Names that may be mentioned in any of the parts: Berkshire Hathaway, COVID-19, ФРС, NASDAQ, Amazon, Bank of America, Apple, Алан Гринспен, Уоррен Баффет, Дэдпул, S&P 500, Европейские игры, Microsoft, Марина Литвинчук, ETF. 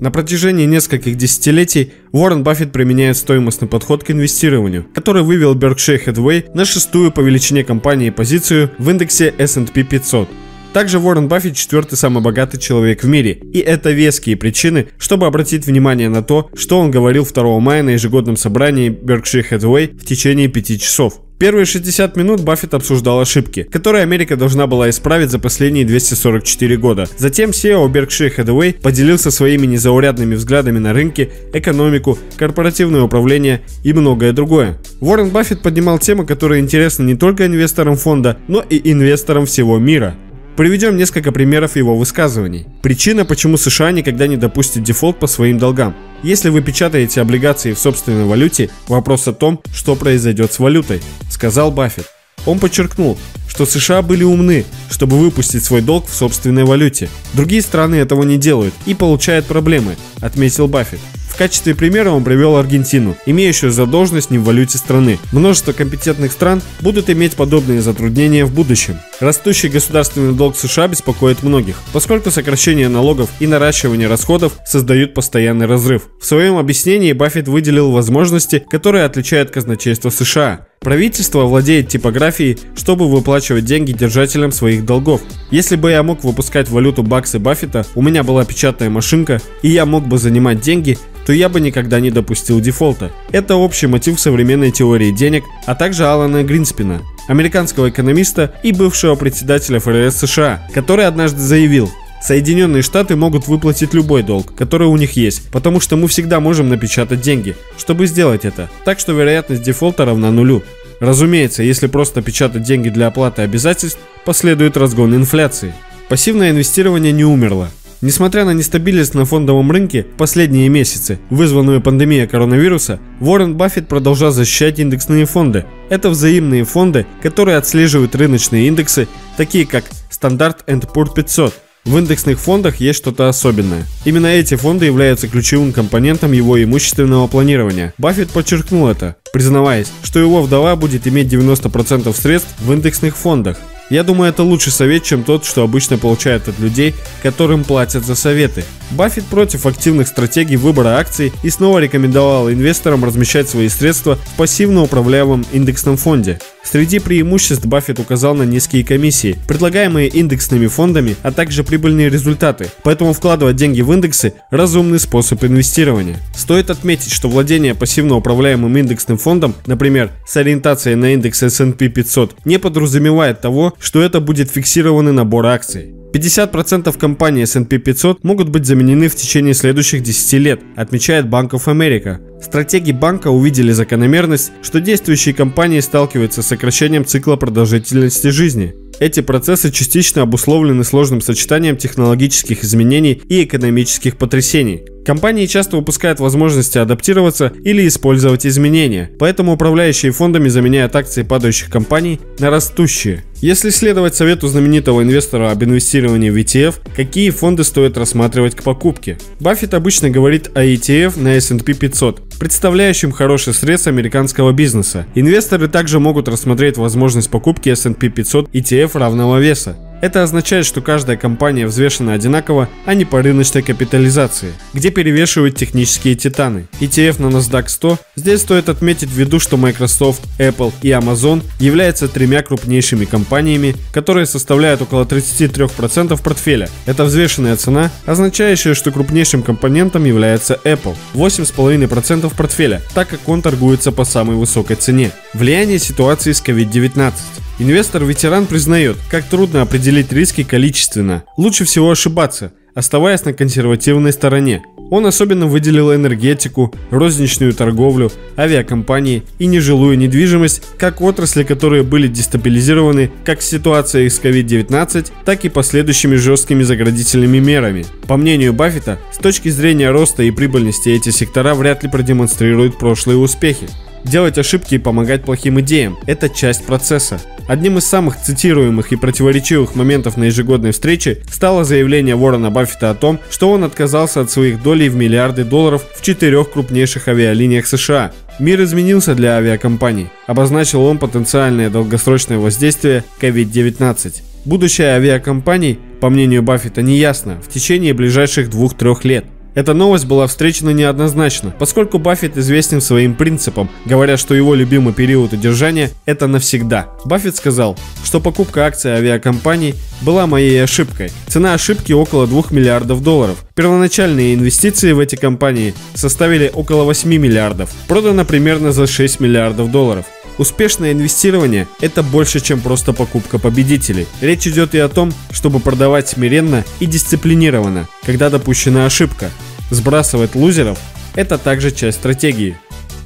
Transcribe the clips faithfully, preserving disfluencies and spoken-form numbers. На протяжении нескольких десятилетий Уоррен Баффет применяет стоимостный подход к инвестированию, который вывел Berkshire Hathaway на шестую по величине компании позицию в индексе эс энд пи пятьсот. Также Уоррен Баффет четвертый самый богатый человек в мире, и это веские причины, чтобы обратить внимание на то, что он говорил второго мая на ежегодном собрании Berkshire Hathaway в течение пяти часов. Первые шестьдесят минут Баффет обсуждал ошибки, которые Америка должна была исправить за последние двести сорок четыре года. Затем си и о Berkshire Hathaway поделился своими незаурядными взглядами на рынки, экономику, корпоративное управление и многое другое. Уоррен Баффет поднимал темы, которые интересны не только инвесторам фонда, но и инвесторам всего мира. Приведем несколько примеров его высказываний. Причина, почему США никогда не допустит дефолт по своим долгам. Если вы печатаете облигации в собственной валюте, вопрос о том, что произойдет с валютой, сказал Баффет. Он подчеркнул, что США были умны, чтобы выпустить свой долг в собственной валюте. Другие страны этого не делают и получают проблемы, отметил Баффет. В качестве примера он привел Аргентину, имеющую задолженность не в валюте страны. Множество компетентных стран будут иметь подобные затруднения в будущем. Растущий государственный долг США беспокоит многих, поскольку сокращение налогов и наращивание расходов создают постоянный разрыв. В своем объяснении Баффет выделил возможности, которые отличают казначейство США. Правительство владеет типографией, чтобы выплачивать деньги держателям своих долгов. Если бы я мог выпускать валюту баксы Баффета, у меня была печатная машинка, и я мог бы занимать деньги, то я бы никогда не допустил дефолта. Это общий мотив современной теории денег, а также Алана Гринспена, американского экономиста и бывшего председателя эф эр эс США, который однажды заявил: Соединенные Штаты могут выплатить любой долг, который у них есть, потому что мы всегда можем напечатать деньги, чтобы сделать это, так что вероятность дефолта равна нулю. Разумеется, если просто печатать деньги для оплаты обязательств, последует разгон инфляции. Пассивное инвестирование не умерло. Несмотря на нестабильность на фондовом рынке в последние месяцы, вызванную пандемией коронавируса, Уоррен Баффет продолжал защищать индексные фонды. Это взаимные фонды, которые отслеживают рыночные индексы, такие как Standard энд Poor's пятьсот. В индексных фондах есть что-то особенное. Именно эти фонды являются ключевым компонентом его имущественного планирования. Баффет подчеркнул это, признаваясь, что его вдова будет иметь девяносто процентов средств в индексных фондах. Я думаю, это лучший совет, чем тот, что обычно получают от людей, которым платят за советы. Баффет против активных стратегий выбора акций и снова рекомендовал инвесторам размещать свои средства в пассивно управляемом индексном фонде. Среди преимуществ Баффет указал на низкие комиссии, предлагаемые индексными фондами, а также прибыльные результаты, поэтому вкладывать деньги в индексы – разумный способ инвестирования. Стоит отметить, что владение пассивно управляемым индексным фондом, например, с ориентацией на индекс эс энд пи пятьсот, не подразумевает того, что это будет фиксированный набор акций. пятьдесят процентов компаний эс энд пи пятьсот могут быть заменены в течение следующих десяти лет, отмечает Bank of America. Стратеги банка увидели закономерность, что действующие компании сталкиваются с сокращением цикла продолжительности жизни. Эти процессы частично обусловлены сложным сочетанием технологических изменений и экономических потрясений. Компании часто упускают возможности адаптироваться или использовать изменения, поэтому управляющие фондами заменяют акции падающих компаний на растущие. Если следовать совету знаменитого инвестора об инвестировании в и ти эф, какие фонды стоит рассматривать к покупке? Баффет обычно говорит о и ти эф на эс энд пи пятьсот, представляющем хороший срез американского бизнеса. Инвесторы также могут рассмотреть возможность покупки эс энд пи пятьсот и ти эф равного веса. Это означает, что каждая компания взвешена одинаково, а не по рыночной капитализации, где перевешивают технические титаны. и ти эф на NASDAQ сто. Здесь стоит отметить в виду, что Microsoft, Apple и Amazon являются тремя крупнейшими компаниями, которые составляют около тридцати трёх процентов портфеля. Это взвешенная цена, означающая, что крупнейшим компонентом является Apple – восемь и пять десятых процента портфеля, так как он торгуется по самой высокой цене. Влияние ситуации с ковид девятнадцать. Инвестор-ветеран признает, как трудно определить риски количественно. Лучше всего ошибаться, оставаясь на консервативной стороне. Он особенно выделил энергетику, розничную торговлю, авиакомпании и нежилую недвижимость как отрасли, которые были дестабилизированы как ситуацией с ковид девятнадцать, так и последующими жесткими заградительными мерами. По мнению Баффета, с точки зрения роста и прибыльности эти сектора вряд ли продемонстрируют прошлые успехи. Делать ошибки и помогать плохим идеям – это часть процесса. Одним из самых цитируемых и противоречивых моментов на ежегодной встрече стало заявление Уоррена Баффета о том, что он отказался от своих долей в миллиарды долларов в четырех крупнейших авиалиниях США. «Мир изменился для авиакомпаний», – обозначил он потенциальное долгосрочное воздействие ковид девятнадцать. Будущее авиакомпаний, по мнению Баффета, неясно в течение ближайших двух-трёх лет. Эта новость была встречена неоднозначно, поскольку Баффет известен своим принципом, говоря, что его любимый период удержания – это навсегда. Баффет сказал, что покупка акций авиакомпаний была моей ошибкой. Цена ошибки около двух миллиардов долларов. Первоначальные инвестиции в эти компании составили около восьми миллиардов. Продано примерно за шесть миллиардов долларов. Успешное инвестирование – это больше, чем просто покупка победителей. Речь идет и о том, чтобы продавать смиренно и дисциплинированно, когда допущена ошибка. Сбрасывать лузеров – это также часть стратегии,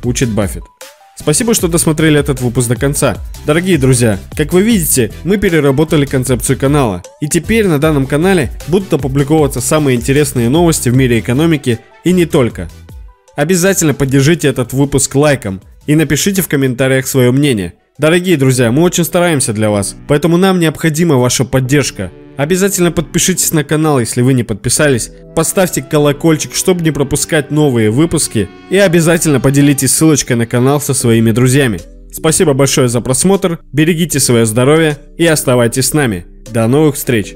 учит Баффет. Спасибо, что досмотрели этот выпуск до конца. Дорогие друзья, как вы видите, мы переработали концепцию канала. И теперь на данном канале будут опубликоваться самые интересные новости в мире экономики и не только. Обязательно поддержите этот выпуск лайком. И напишите в комментариях свое мнение. Дорогие друзья, мы очень стараемся для вас, поэтому нам необходима ваша поддержка. Обязательно подпишитесь на канал, если вы не подписались, поставьте колокольчик, чтобы не пропускать новые выпуски, и обязательно поделитесь ссылочкой на канал со своими друзьями. Спасибо большое за просмотр, берегите свое здоровье и оставайтесь с нами. До новых встреч!